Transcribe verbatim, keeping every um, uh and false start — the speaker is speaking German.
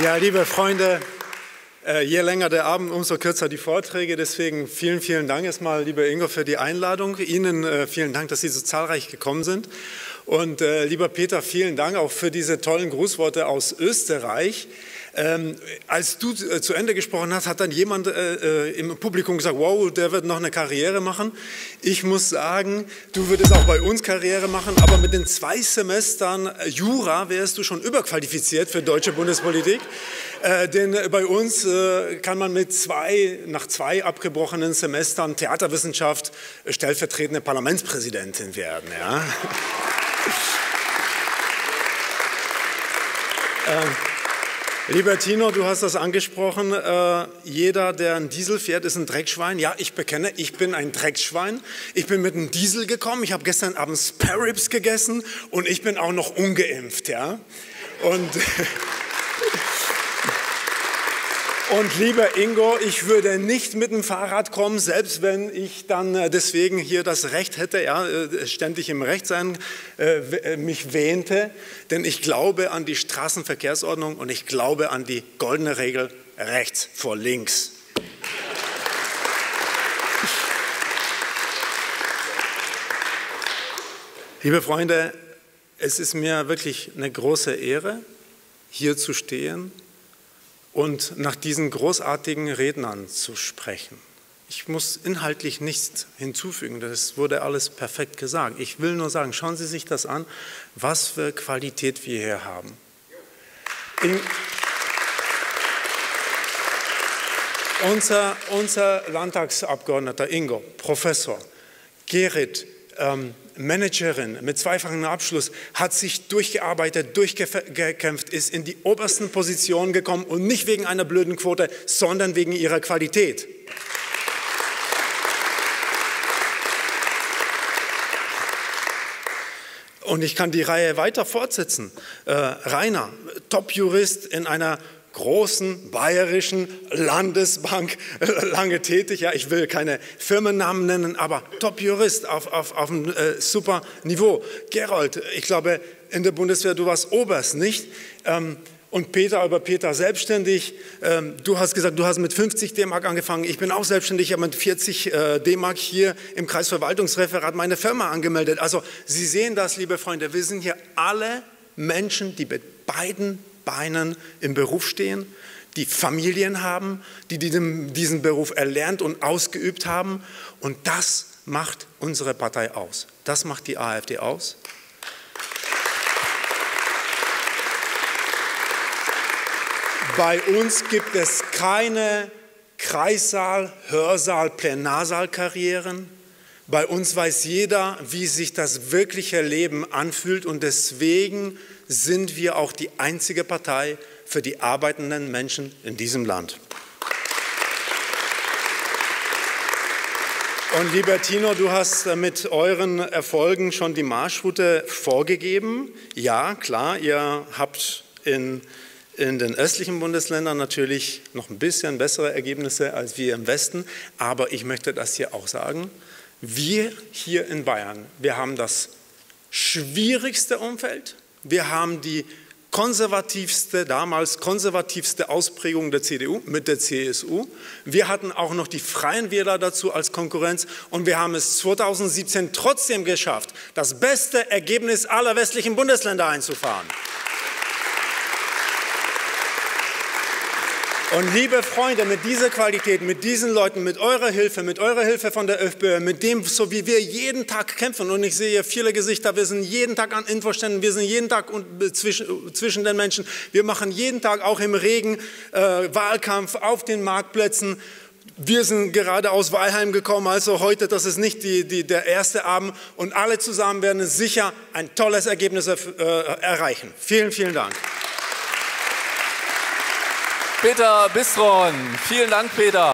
Ja, liebe Freunde, je länger der Abend, umso kürzer die Vorträge. Deswegen vielen, vielen Dank erstmal, lieber Ingo, für die Einladung. Ihnen vielen Dank, dass Sie so zahlreich gekommen sind. Und äh, lieber Peter, vielen Dank auch für diese tollen Grußworte aus Österreich. Ähm, als du äh, zu Ende gesprochen hast, hat dann jemand äh, im Publikum gesagt, wow, der wird noch eine Karriere machen. Ich muss sagen, du würdest auch bei uns Karriere machen, aber mit den zwei Semestern Jura wärst du schon überqualifiziert für deutsche Bundespolitik. Äh, denn bei uns äh, kann man mit zwei, nach zwei abgebrochenen Semestern Theaterwissenschaft stellvertretende Parlamentspräsidentin werden. Ja. Äh, lieber Tino, du hast das angesprochen, äh, jeder, der einen Diesel fährt, ist ein Dreckschwein. Ja, ich bekenne, ich bin ein Dreckschwein. Ich bin mit einem Diesel gekommen, ich habe gestern Abend Spare Ribs gegessen und ich bin auch noch ungeimpft. Ja? Und... Und lieber Ingo, ich würde nicht mit dem Fahrrad kommen, selbst wenn ich dann deswegen hier das Recht hätte, ja, ständig im Recht sein, mich wähnte. Denn ich glaube an die Straßenverkehrsordnung und ich glaube an die goldene Regel rechts vor links. Liebe Freunde, es ist mir wirklich eine große Ehre, hier zu stehen und nach diesen großartigen Rednern zu sprechen. Ich muss inhaltlich nichts hinzufügen, das wurde alles perfekt gesagt. Ich will nur sagen, schauen Sie sich das an, was für Qualität wir hier haben. In unser, unser Landtagsabgeordneter Ingo, Professor, Gerrit, ähm, Managerin mit zweifachem Abschluss, hat sich durchgearbeitet, durchgekämpft, ist in die obersten Positionen gekommen und nicht wegen einer blöden Quote, sondern wegen ihrer Qualität. Und ich kann die Reihe weiter fortsetzen. Äh, Rainer, Top-Jurist in einer großen bayerischen Landesbank, lange tätig, ja, ich will keine Firmennamen nennen, aber Top-Jurist auf, auf, auf einem äh, super Niveau. Gerold, ich glaube, in der Bundeswehr, du warst Oberst, nicht? Ähm, und Peter, über Peter selbstständig, ähm, du hast gesagt, du hast mit fünfzig D-Mark angefangen, ich bin auch selbstständig, ich habe mit vierzig D-Mark hier im Kreisverwaltungsreferat meine Firma angemeldet. Also Sie sehen das, liebe Freunde, wir sind hier alle Menschen, die mit beiden Beinen im Beruf stehen, die Familien haben, die diesen Beruf erlernt und ausgeübt haben. Und das macht unsere Partei aus. Das macht die AfD aus. Bei uns gibt es keine Kreissaal-, Hörsaal-, Plenarsaalkarrieren. Bei uns weiß jeder, wie sich das wirkliche Leben anfühlt und deswegen sind wir auch die einzige Partei für die arbeitenden Menschen in diesem Land. Und lieber Tino, du hast mit euren Erfolgen schon die Marschroute vorgegeben. Ja, klar, ihr habt in, in den östlichen Bundesländern natürlich noch ein bisschen bessere Ergebnisse als wir im Westen. Aber ich möchte das hier auch sagen. Wir hier in Bayern, wir haben das schwierigste Umfeld. Wir haben die konservativste, damals konservativste Ausprägung der C D U mit der C S U. Wir hatten auch noch die Freien Wähler dazu als Konkurrenz und wir haben es zweitausendsiebzehn trotzdem geschafft, das beste Ergebnis aller westlichen Bundesländer einzufahren. Und liebe Freunde, mit dieser Qualität, mit diesen Leuten, mit eurer Hilfe, mit eurer Hilfe von der FPÖ, mit dem, so wie wir jeden Tag kämpfen, und ich sehe hier viele Gesichter, wir sind jeden Tag an Infoständen, wir sind jeden Tag zwischen, zwischen den Menschen, wir machen jeden Tag auch im Regen äh, Wahlkampf auf den Marktplätzen. Wir sind gerade aus Weilheim gekommen, also heute, das ist nicht die, die, der erste Abend und alle zusammen werden sicher ein tolles Ergebnis äh, erreichen. Vielen, vielen Dank. Petr Bystron. Vielen Dank, Peter.